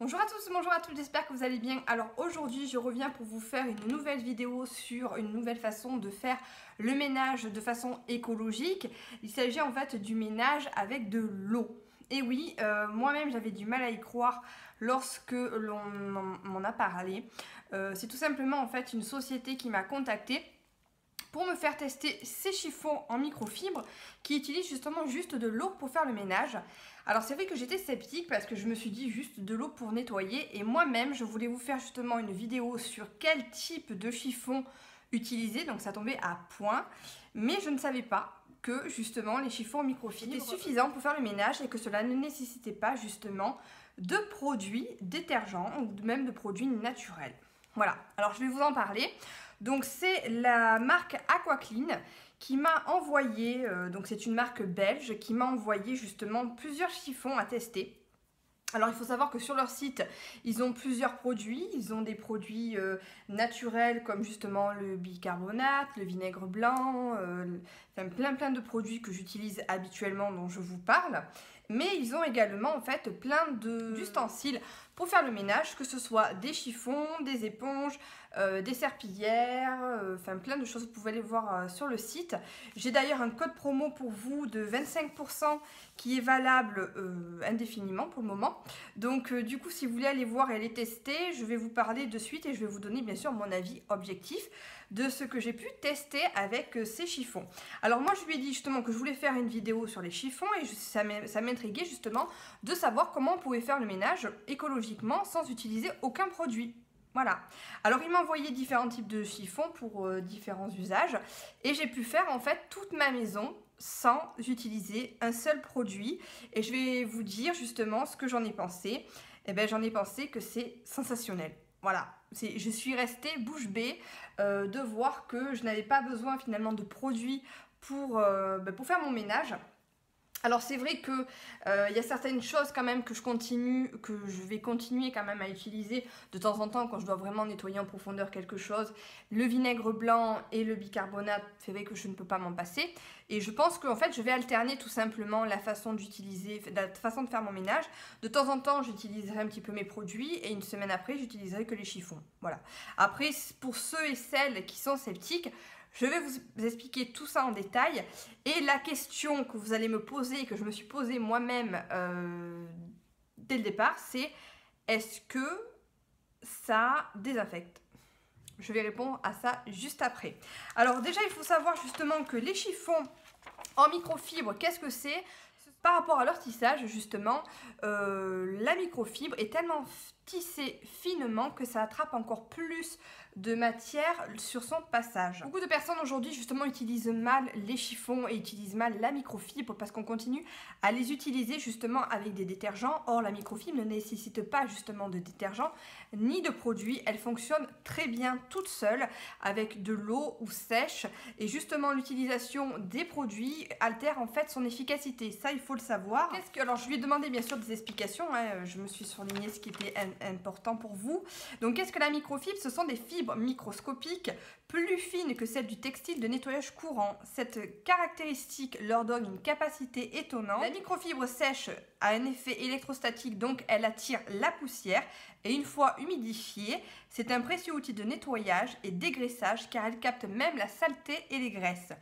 Bonjour à tous, bonjour à toutes, j'espère que vous allez bien. Alors aujourd'hui je reviens pour vous faire une nouvelle vidéo sur une nouvelle façon de faire le ménage de façon écologique. Il s'agit en fait du ménage avec de l'eau. Et oui, moi-même j'avais du mal à y croire lorsque l'on m'en a parlé. C'est tout simplement en fait une société qui m'a contactée pour me faire tester ces chiffons en microfibre qui utilisent justement juste de l'eau pour faire le ménage. Alors c'est vrai que j'étais sceptique parce que je me suis dit juste de l'eau pour nettoyer, et moi-même je voulais vous faire justement une vidéo sur quel type de chiffon utiliser, donc ça tombait à point, mais je ne savais pas que justement les chiffons en microfibre étaient suffisants pour faire le ménage et que cela ne nécessitait pas justement de produits détergents ou même de produits naturels. Voilà, alors je vais vous en parler. Donc c'est la marque AquaClean qui m'a envoyé, donc c'est une marque belge qui m'a envoyé justement plusieurs chiffons à tester. Alors il faut savoir que sur leur site, ils ont plusieurs produits. Ils ont des produits naturels comme justement le bicarbonate, le vinaigre blanc, enfin plein de produits que j'utilise habituellement dont je vous parle. Mais ils ont également en fait plein d'ustensiles pour faire le ménage, que ce soit des chiffons, des éponges, des serpillères, enfin plein de choses. Vous pouvez aller voir sur le site. J'ai d'ailleurs un code promo pour vous de 25% qui est valable indéfiniment pour le moment. Donc du coup si vous voulez aller voir et aller tester, je vais vous parler de suite et je vais vous donner bien sûr mon avis objectif de ce que j'ai pu tester avec ces chiffons. Alors moi je lui ai dit justement que je voulais faire une vidéo sur les chiffons et ça m'intriguait justement de savoir comment on pouvait faire le ménage écologiquement sans utiliser aucun produit. Voilà. Alors il m'a envoyé différents types de chiffons pour différents usages et j'ai pu faire en fait toute ma maison sans utiliser un seul produit, et je vais vous dire justement ce que j'en ai pensé. Et bien j'en ai pensé que c'est sensationnel. Voilà, je suis restée bouche bée de voir que je n'avais pas besoin finalement de produits pour faire mon ménage. Alors c'est vrai que y a certaines choses quand même que je vais continuer quand même à utiliser de temps en temps quand je dois vraiment nettoyer en profondeur quelque chose. Le vinaigre blanc et le bicarbonate, c'est vrai que je ne peux pas m'en passer. Et je pense qu'en fait je vais alterner tout simplement la façon de faire mon ménage. De temps en temps j'utiliserai un petit peu mes produits et une semaine après j'utiliserai que les chiffons. Voilà. Après pour ceux et celles qui sont sceptiques, je vais vous expliquer tout ça en détail, et la question que vous allez me poser, que je me suis posée moi-même dès le départ, c'est est-ce que ça désinfecte? Je vais répondre à ça juste après. Alors déjà il faut savoir justement que les chiffons en microfibre, qu'est-ce que c'est? Par rapport à leur tissage justement, la microfibre est tellement tissée finement que ça attrape encore plus de matière sur son passage. Beaucoup de personnes aujourd'hui justement utilisent mal les chiffons et utilisent mal la microfibre parce qu'on continue à les utiliser justement avec des détergents. Or la microfibre ne nécessite pas justement de détergent ni de produits. Elle fonctionne très bien toute seule avec de l'eau ou sèche, et justement l'utilisation des produits altère en fait son efficacité. Ça il faut le savoir. Alors je lui ai demandé bien sûr des explications, hein. Je me suis surlignée ce qui était important pour vous. Donc qu'est-ce que la microfibre? Ce sont des fibres microscopiques plus fines que celles du textile de nettoyage courant. Cette caractéristique leur donne une capacité étonnante. La microfibre sèche a un effet électrostatique, donc elle attire la poussière, et une fois humidifiée, c'est un précieux outil de nettoyage et dégraissage car elle capte même la saleté et les graisses.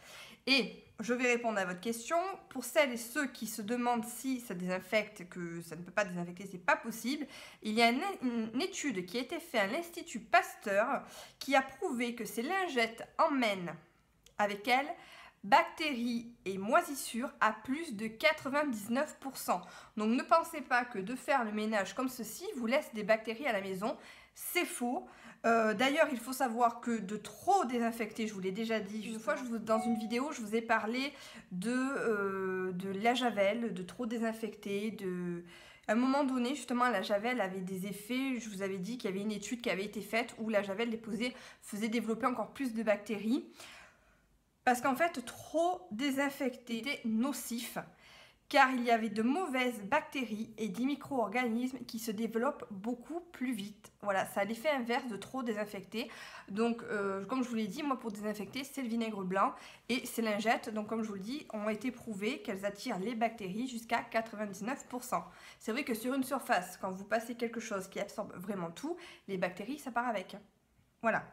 Et je vais répondre à votre question. Pour celles et ceux qui se demandent si ça désinfecte, que ça ne peut pas désinfecter, c'est pas possible. Il y a une étude qui a été faite à l'Institut Pasteur qui a prouvé que ces lingettes emmènent avec elles bactéries et moisissures à plus de 99%. Donc ne pensez pas que de faire le ménage comme ceci vous laisse des bactéries à la maison. C'est faux. D'ailleurs il faut savoir que de trop désinfecter, je vous l'ai déjà dit une fois, dans une vidéo je vous ai parlé de la javel, de trop désinfecter, à un moment donné justement la javel avait des effets. Je vous avais dit qu'il y avait une étude qui avait été faite où la javel déposée faisait développer encore plus de bactéries. Parce qu'en fait, trop désinfecté était nocif car il y avait de mauvaises bactéries et des micro-organismes qui se développent beaucoup plus vite. Voilà, ça a l'effet inverse de trop désinfecter. Donc, comme je vous l'ai dit, moi pour désinfecter, c'est le vinaigre blanc et ces lingettes, donc comme je vous le dis, ont été prouvées qu'elles attirent les bactéries jusqu'à 99%. C'est vrai que sur une surface, quand vous passez quelque chose qui absorbe vraiment tout, les bactéries, ça part avec. Voilà.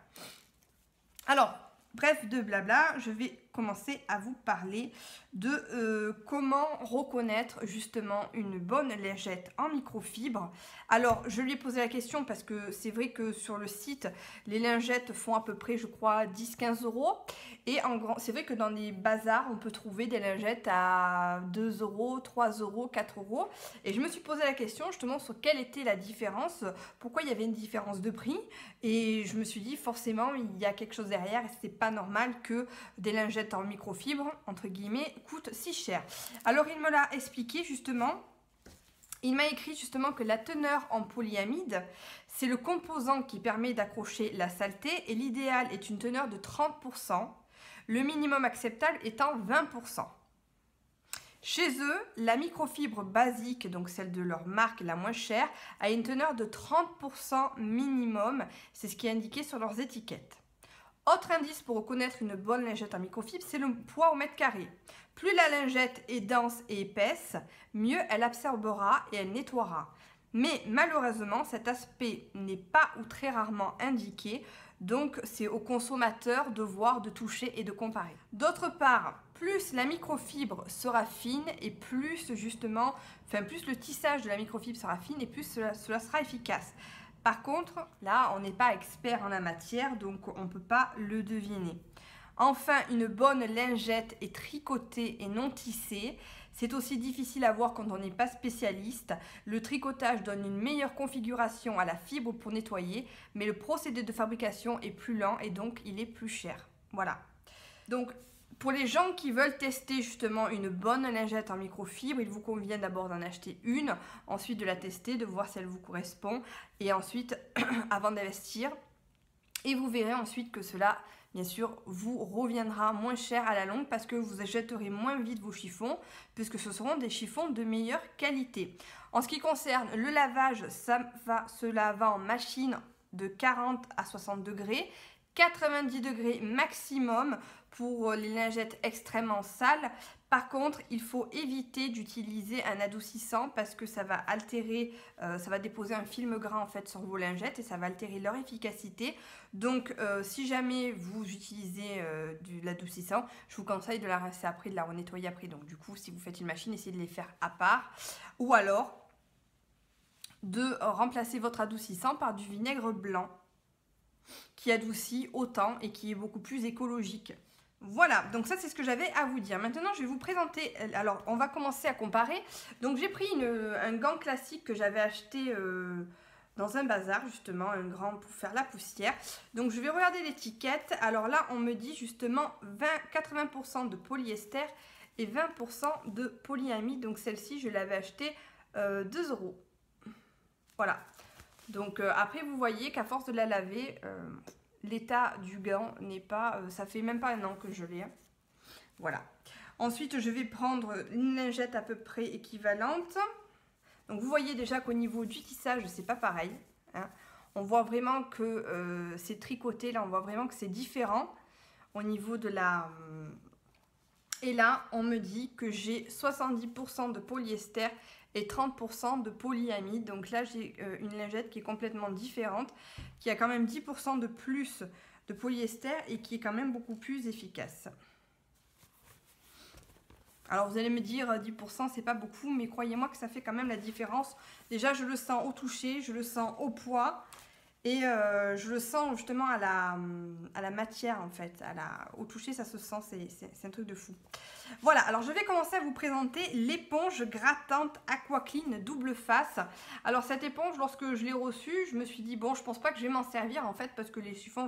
Alors, bref de blabla, je vais commencer à vous parler de comment reconnaître justement une bonne lingette en microfibre. Alors, je lui ai posé la question parce que c'est vrai que sur le site, les lingettes font à peu près, je crois, 10-15 €. Et c'est vrai que dans des bazars, on peut trouver des lingettes à 2 €, 3 €, 4 €. Et je me suis posé la question justement sur quelle était la différence, pourquoi il y avait une différence de prix. Et je me suis dit, forcément, il y a quelque chose derrière. C'est pas normal que des lingettes en microfibre, entre guillemets, coûte si cher. Alors il me l'a expliqué justement, il m'a écrit justement que la teneur en polyamide, c'est le composant qui permet d'accrocher la saleté et l'idéal est une teneur de 30%, le minimum acceptable étant 20%. Chez eux, la microfibre basique, donc celle de leur marque la moins chère, a une teneur de 30% minimum, c'est ce qui est indiqué sur leurs étiquettes. Autre indice pour reconnaître une bonne lingette en microfibre, c'est le poids au mètre carré. Plus la lingette est dense et épaisse, mieux elle absorbera et elle nettoiera. Mais malheureusement, cet aspect n'est pas ou très rarement indiqué, donc c'est au consommateur de voir, de toucher et de comparer. D'autre part, plus la microfibre sera fine et plus justement, enfin plus le tissage de la microfibre sera fine et plus cela sera efficace. Par contre, là, on n'est pas expert en la matière, donc on ne peut pas le deviner. Enfin, une bonne lingette est tricotée et non tissée. C'est aussi difficile à voir quand on n'est pas spécialiste. Le tricotage donne une meilleure configuration à la fibre pour nettoyer, mais le procédé de fabrication est plus lent et donc il est plus cher. Voilà. Donc, pour les gens qui veulent tester justement une bonne lingette en microfibre, il vous convient d'abord d'en acheter une, ensuite de la tester, de voir si elle vous correspond, et ensuite avant d'investir. Et vous verrez ensuite que cela, bien sûr, vous reviendra moins cher à la longue parce que vous jetterez moins vite vos chiffons puisque ce seront des chiffons de meilleure qualité. En ce qui concerne le lavage, cela va en machine de 40 à 60 degrés. 90 degrés maximum pour les lingettes extrêmement sales. Par contre, il faut éviter d'utiliser un adoucissant parce que ça va altérer, ça va déposer un film gras en fait sur vos lingettes et ça va altérer leur efficacité. Donc, si jamais vous utilisez de l'adoucissant, je vous conseille de la rincer après, de la renettoyer après. Donc, du coup, si vous faites une machine, essayez de les faire à part ou alors de remplacer votre adoucissant par du vinaigre blanc, qui adoucit autant et qui est beaucoup plus écologique. Voilà, donc ça c'est ce que j'avais à vous dire. Maintenant je vais vous présenter, alors on va commencer à comparer. Donc j'ai pris un gant classique que j'avais acheté dans un bazar justement, un gant pour faire la poussière. Donc je vais regarder l'étiquette. Alors là on me dit justement 80% de polyester et 20% de polyamide. Donc celle-ci je l'avais achetée 2 €. Voilà. Donc après vous voyez qu'à force de la laver, l'état du gant n'est pas... ça fait même pas 1 an que je l'ai. Hein. Voilà. Ensuite je vais prendre une lingette à peu près équivalente. Donc vous voyez déjà qu'au niveau du tissage c'est pas pareil. Hein. On voit vraiment que c'est tricoté, là on voit vraiment que c'est différent au niveau de la... Et là on me dit que j'ai 70% de polyester et 30% de polyamide. Donc là j'ai une lingette qui est complètement différente, qui a quand même 10% de plus de polyester et qui est quand même beaucoup plus efficace. Alors vous allez me dire 10% c'est pas beaucoup, mais croyez-moi que ça fait quand même la différence. Déjà je le sens au toucher, je le sens au poids et je le sens justement à la matière en fait, au toucher ça se sent, c'est un truc de fou. Voilà, alors je vais commencer à vous présenter l'éponge grattante AquaClean double face. Alors cette éponge, lorsque je l'ai reçue, je me suis dit bon, je pense pas que je vais m'en servir en fait parce que les chiffons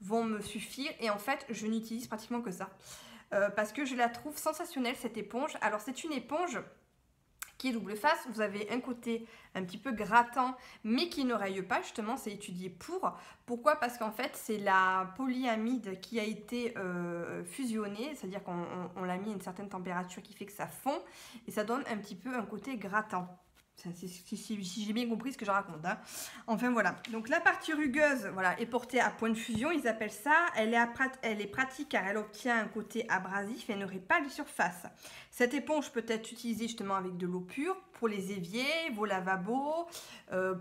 vont me suffire et en fait je n'utilise pratiquement que ça parce que je la trouve sensationnelle cette éponge. Alors c'est une éponge qui est double face, vous avez un côté un petit peu grattant mais qui ne raye pas, justement c'est étudié pour. Pourquoi? Parce qu'en fait c'est la polyamide qui a été fusionnée, c'est-à-dire qu'on l'a mis à une certaine température qui fait que ça fond et ça donne un petit peu un côté grattant. Si j'ai bien compris ce que je raconte, hein. Enfin voilà, donc la partie rugueuse, voilà, est portée à point de fusion, ils appellent ça. Elle est pratique car elle obtient un côté abrasif et ne raie pas les surfaces. Cette éponge peut être utilisée justement avec de l'eau pure pour les éviers, vos lavabos,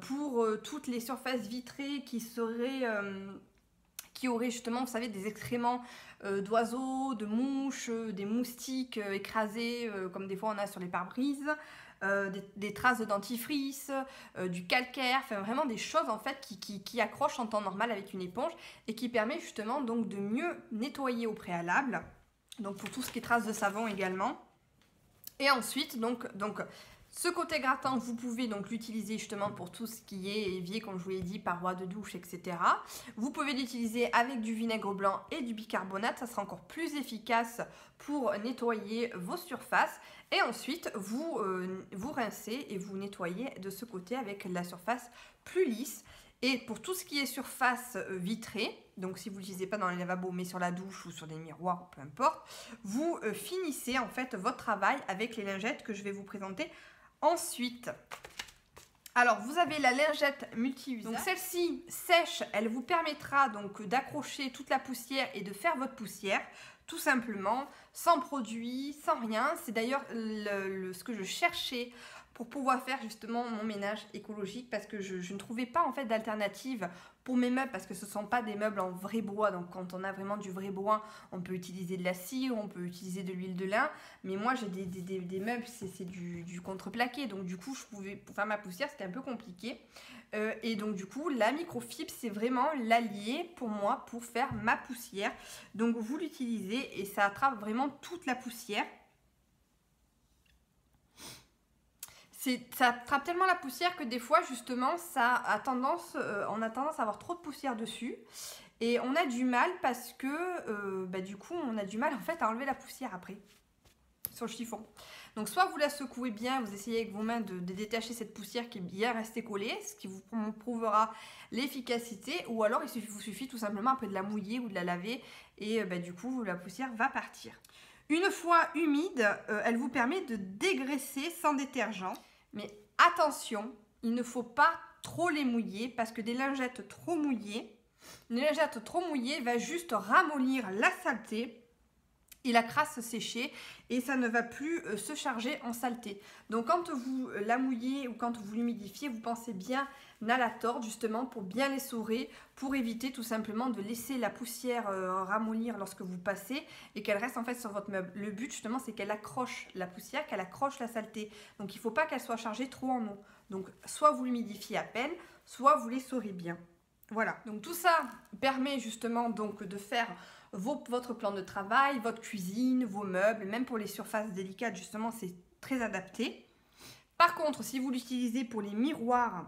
pour toutes les surfaces vitrées qui seraient qui auraient justement, vous savez, des excréments d'oiseaux, de mouches, des moustiques écrasés comme des fois on a sur les pare-brises. Des traces de dentifrice, du calcaire, enfin vraiment des choses en fait qui accrochent en temps normal avec une éponge et qui permet justement donc de mieux nettoyer au préalable, donc pour tout ce qui est traces de savon également. Et ensuite donc ce côté grattant, vous pouvez donc l'utiliser justement pour tout ce qui est évier, comme je vous l'ai dit, parois de douche, etc. Vous pouvez l'utiliser avec du vinaigre blanc et du bicarbonate, ça sera encore plus efficace pour nettoyer vos surfaces. Et ensuite, vous rincez et vous nettoyez de ce côté avec la surface plus lisse. Et pour tout ce qui est surface vitrée, donc si vous l'utilisez pas dans les lavabos mais sur la douche ou sur des miroirs, peu importe, vous finissez en fait votre travail avec les lingettes que je vais vous présenter ensuite. Alors vous avez la lingette multi-usage. Donc celle-ci sèche, elle vous permettra donc d'accrocher toute la poussière et de faire votre poussière tout simplement, sans produit, sans rien. C'est d'ailleurs ce que je cherchais pour pouvoir faire justement mon ménage écologique, parce que je ne trouvais pas en fait d'alternative pour mes meubles, parce que ce ne sont pas des meubles en vrai bois. Donc quand on a vraiment du vrai bois, on peut utiliser de la scie, on peut utiliser de l'huile de lin, mais moi j'ai des meubles, c'est du contreplaqué, donc du coup je pouvais, pour faire ma poussière c'était un peu compliqué, et donc du coup la microfibre c'est vraiment l'allié pour moi pour faire ma poussière. Donc vous l'utilisez et ça attrape vraiment toute la poussière. Ça attrape tellement la poussière que des fois justement ça a tendance, on a tendance à avoir trop de poussière dessus et on a du mal parce que du coup on a du mal en fait à enlever la poussière après sur le chiffon. Donc soit vous la secouez bien, vous essayez avec vos mains de détacher cette poussière qui est bien restée collée, ce qui vous prouvera l'efficacité, ou alors il vous suffit tout simplement après de la mouiller ou de la laver et du coup la poussière va partir. Une fois humide, elle vous permet de dégraisser sans détergent. Mais attention, il ne faut pas trop les mouiller parce que une lingette trop mouillée va juste ramollir la saleté et la crasse séchée, et ça ne va plus se charger en saleté. Donc quand vous la mouillez ou quand vous l'humidifiez, vous pensez bien à la tordre justement pour bien l'essorer, pour éviter tout simplement de laisser la poussière ramollir lorsque vous passez et qu'elle reste en fait sur votre meuble. Le but justement c'est qu'elle accroche la poussière, qu'elle accroche la saleté. Donc il ne faut pas qu'elle soit chargée trop en eau. Donc soit vous l'humidifiez à peine, soit vous l'essorez bien. Voilà, donc tout ça permet justement donc de faire votre plan de travail, votre cuisine, vos meubles, même pour les surfaces délicates justement c'est très adapté. Par contre si vous l'utilisez pour les miroirs,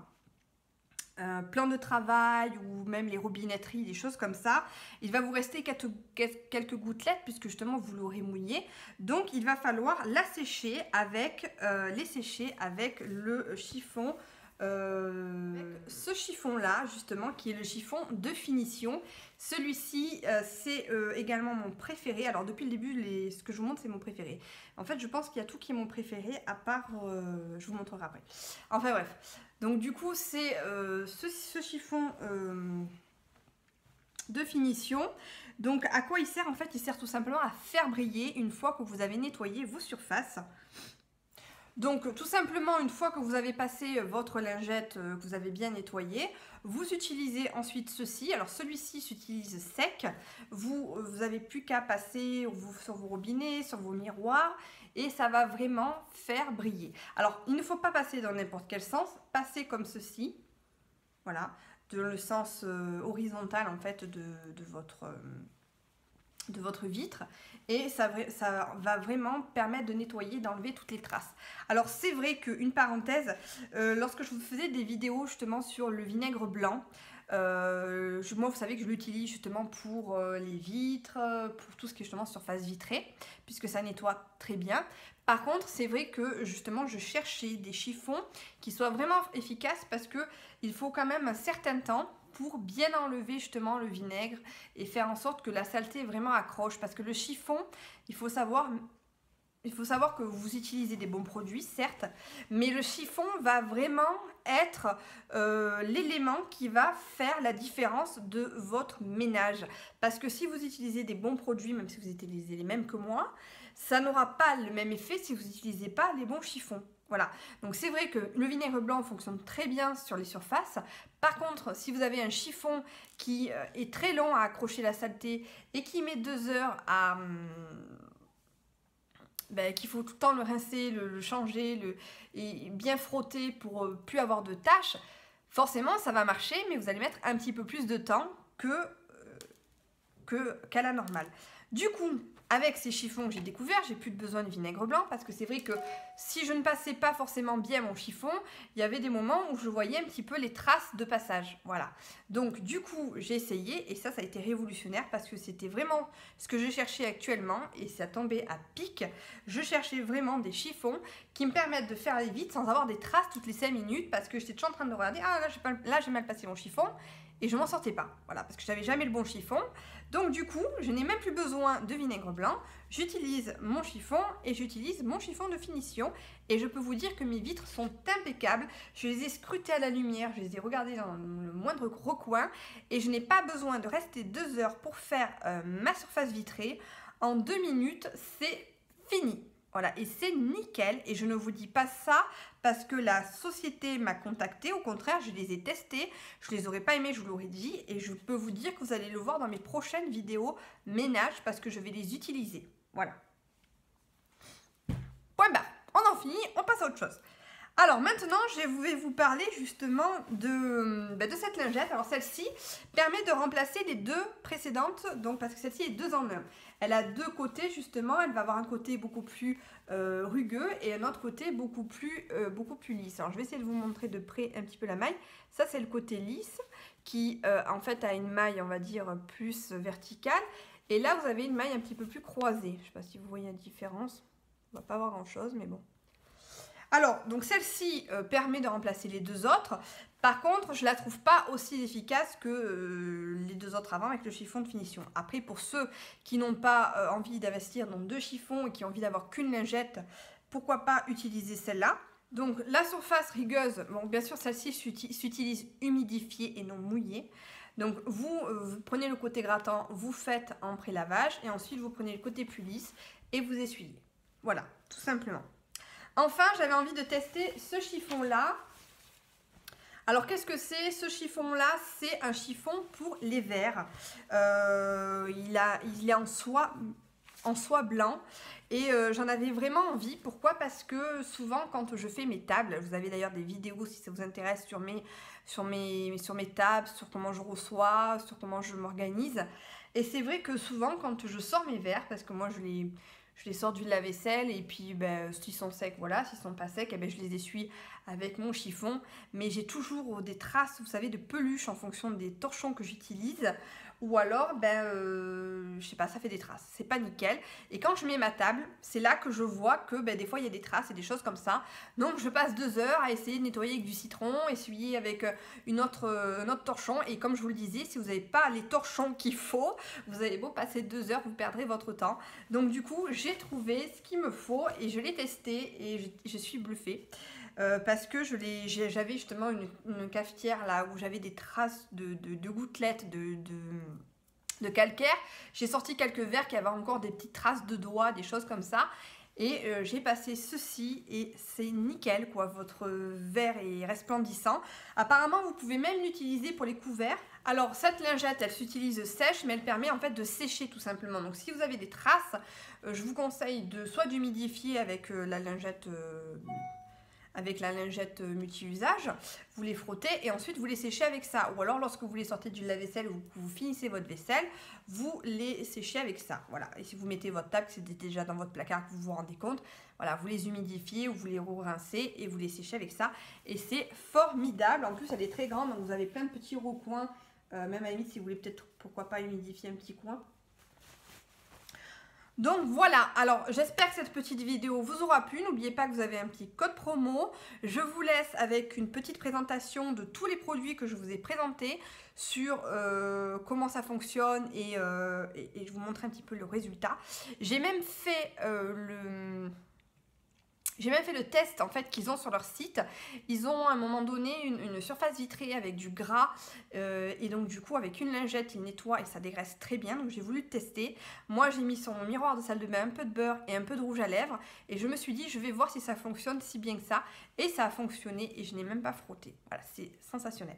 plan de travail ou même les robinetteries, des choses comme ça, il va vous rester quelques gouttelettes puisque justement vous l'aurez mouillé. Donc il va falloir les sécher avec le chiffon. Ce chiffon là justement qui est le chiffon de finition, celui-ci c'est également mon préféré. Alors depuis le début ce que je vous montre c'est mon préféré, en fait je pense qu'il y a tout qui est mon préféré à part, je vous montrerai après, enfin bref. Donc du coup c'est ce chiffon de finition. Donc à quoi il sert en fait? Il sert tout simplement à faire briller une fois que vous avez nettoyé vos surfaces. Donc tout simplement, une fois que vous avez passé votre lingette, que vous avez bien nettoyée, vous utilisez ensuite ceci. Alors celui-ci s'utilise sec, vous n'avez plus qu'à passer sur vos robinets, sur vos miroirs et ça va vraiment faire briller. Alors il ne faut pas passer dans n'importe quel sens, passer comme ceci, voilà, dans le sens horizontal en fait de votre vitre, et ça va vraiment permettre de nettoyer, d'enlever toutes les traces. Alors c'est vrai qu'une parenthèse, lorsque je vous faisais des vidéos justement sur le vinaigre blanc, Moi, vous savez que je l'utilise justement pour les vitres, pour tout ce qui est justement surface vitrée, puisque ça nettoie très bien. Par contre, c'est vrai que justement, je cherchais des chiffons qui soient vraiment efficaces parce qu'il faut quand même un certain temps pour bien enlever justement le vinaigre et faire en sorte que la saleté vraiment accroche. Parce que le chiffon, il faut savoir que vous utilisez des bons produits, certes, mais le chiffon va vraiment être l'élément qui va faire la différence de votre ménage. Parce que si vous utilisez des bons produits, même si vous utilisez les mêmes que moi, ça n'aura pas le même effet si vous n'utilisez pas les bons chiffons. Voilà, donc c'est vrai que le vinaigre blanc fonctionne très bien sur les surfaces. Par contre, si vous avez un chiffon qui est très long à accrocher la saleté et qui met 2 heures à... qu'il faut tout le temps le rincer, le changer et bien frotter pour plus avoir de tâches, forcément ça va marcher, mais vous allez mettre un petit peu plus de temps qu'à la normale. Du coup, avec ces chiffons que j'ai découverts, j'ai plus besoin de vinaigre blanc parce que c'est vrai que si je ne passais pas forcément bien mon chiffon, il y avait des moments où je voyais un petit peu les traces de passage. Voilà. Donc du coup, j'ai essayé et ça a été révolutionnaire parce que c'était vraiment ce que je cherchais actuellement et ça tombait à pic. Je cherchais vraiment des chiffons qui me permettent de faire les vides sans avoir des traces toutes les 5 minutes parce que j'étais toujours en train de regarder « Ah là, j'ai mal passé mon chiffon ». Et je m'en sortais pas, voilà, parce que je n'avais jamais le bon chiffon. Donc du coup, je n'ai même plus besoin de vinaigre blanc. J'utilise mon chiffon et j'utilise mon chiffon de finition. Et je peux vous dire que mes vitres sont impeccables. Je les ai scrutées à la lumière, je les ai regardées dans le moindre recoin. Et je n'ai pas besoin de rester 2 heures pour faire ma surface vitrée. En 2 minutes, c'est fini. Voilà, et c'est nickel. Et je ne vous dis pas ça parce que la société m'a contactée. Au contraire, je les ai testés. Je ne les aurais pas aimés, je vous l'aurais dit. Et je peux vous dire que vous allez le voir dans mes prochaines vidéos ménage parce que je vais les utiliser. Voilà. Point barre. On en finit, on passe à autre chose. Alors maintenant, je vais vous parler justement de cette lingette. Alors celle-ci permet de remplacer les 2 précédentes, donc parce que celle-ci est 2 en 1. Elle a 2 côtés justement, elle va avoir un côté beaucoup plus rugueux et un autre côté beaucoup plus lisse. Alors je vais essayer de vous montrer de près un petit peu la maille. Ça c'est le côté lisse qui en fait a une maille, on va dire, plus verticale. Et là vous avez une maille un petit peu plus croisée. Je ne sais pas si vous voyez la différence, on ne va pas voir grand-chose mais bon. Alors, donc celle-ci permet de remplacer les 2 autres. Par contre, je ne la trouve pas aussi efficace que les 2 autres avant avec le chiffon de finition. Après, pour ceux qui n'ont pas envie d'investir dans 2 chiffons et qui ont envie d'avoir qu'une lingette, pourquoi pas utiliser celle-là. Donc, la surface rigueuse, bon, bien sûr, celle-ci s'utilise humidifiée et non mouillée. Donc, vous prenez le côté grattant, vous faites en pré-lavage et ensuite, vous prenez le côté plus lisse et vous essuyez. Voilà, tout simplement. Enfin, j'avais envie de tester ce chiffon-là. Alors, qu'est-ce que c'est? Ce chiffon-là, c'est un chiffon pour les verres. Il est en soie blanc. Et j'en avais vraiment envie. Pourquoi? Parce que souvent, quand je fais mes tables, vous avez d'ailleurs des vidéos, si ça vous intéresse, sur mes tables, sur comment je reçois, sur comment je m'organise. Et c'est vrai que souvent, quand je sors mes verres, parce que moi, je les sors du lave-vaisselle et puis s'ils sont secs, voilà, s'ils sont pas secs, eh ben, je les essuie avec mon chiffon. Mais j'ai toujours des traces, vous savez, de peluche en fonction des torchons que j'utilise. Ou alors, je sais pas, ça fait des traces. C'est pas nickel. Et quand je mets ma table, c'est là que je vois que des fois, il y a des traces et des choses comme ça. Donc, je passe 2 heures à essayer de nettoyer avec du citron, essuyer avec un autre torchon. Et comme je vous le disais, si vous n'avez pas les torchons qu'il faut, vous allez beau passer 2 heures, vous perdrez votre temps. Donc, du coup, j'ai trouvé ce qu'il me faut et je l'ai testé et je suis bluffée. Parce que j'avais justement une cafetière là où j'avais des traces de gouttelettes de calcaire. J'ai sorti quelques verres qui avaient encore des petites traces de doigts, des choses comme ça. Et j'ai passé ceci et c'est nickel quoi, votre verre est resplendissant. Apparemment vous pouvez même l'utiliser pour les couverts. Alors cette lingette elle s'utilise sèche mais elle permet en fait de sécher tout simplement. Donc si vous avez des traces, je vous conseille de soit d'humidifier avec la lingette avec la lingette multi-usage, vous les frottez et ensuite vous les séchez avec ça. Ou alors lorsque vous les sortez du lave-vaisselle ou que vous finissez votre vaisselle, vous les séchez avec ça. Voilà. Et si vous mettez votre table, c'est déjà dans votre placard, que vous vous rendez compte, voilà, vous les humidifiez ou vous les rincez et vous les séchez avec ça. Et c'est formidable. En plus, elle est très grande, donc vous avez plein de petits recoins. Même à la limite, si vous voulez peut-être, pourquoi pas, humidifier un petit coin. Donc voilà, alors j'espère que cette petite vidéo vous aura plu. N'oubliez pas que vous avez un petit code promo. Je vous laisse avec une petite présentation de tous les produits que je vous ai présentés sur comment ça fonctionne et je vous montre un petit peu le résultat. J'ai même fait le test en fait qu'ils ont sur leur site. Ils ont à un moment donné une surface vitrée avec du gras et donc du coup avec une lingette ils nettoient et ça dégraisse très bien. Donc j'ai voulu tester. Moi j'ai mis sur mon miroir de salle de bain un peu de beurre et un peu de rouge à lèvres et je me suis dit je vais voir si ça fonctionne si bien que ça, et ça a fonctionné et je n'ai même pas frotté. Voilà, c'est sensationnel.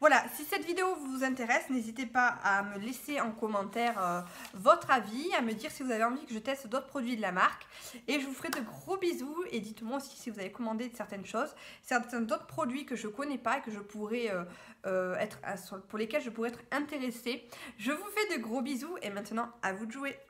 Voilà, si cette vidéo vous intéresse, n'hésitez pas à me laisser en commentaire votre avis, à me dire si vous avez envie que je teste d'autres produits de la marque, et je vous ferai de gros bisous. Et dites-moi aussi si vous avez commandé certaines choses, certains d'autres produits que je ne connais pas et que je pourrais, pour lesquels je pourrais être intéressée. Je vous fais de gros bisous et maintenant à vous de jouer.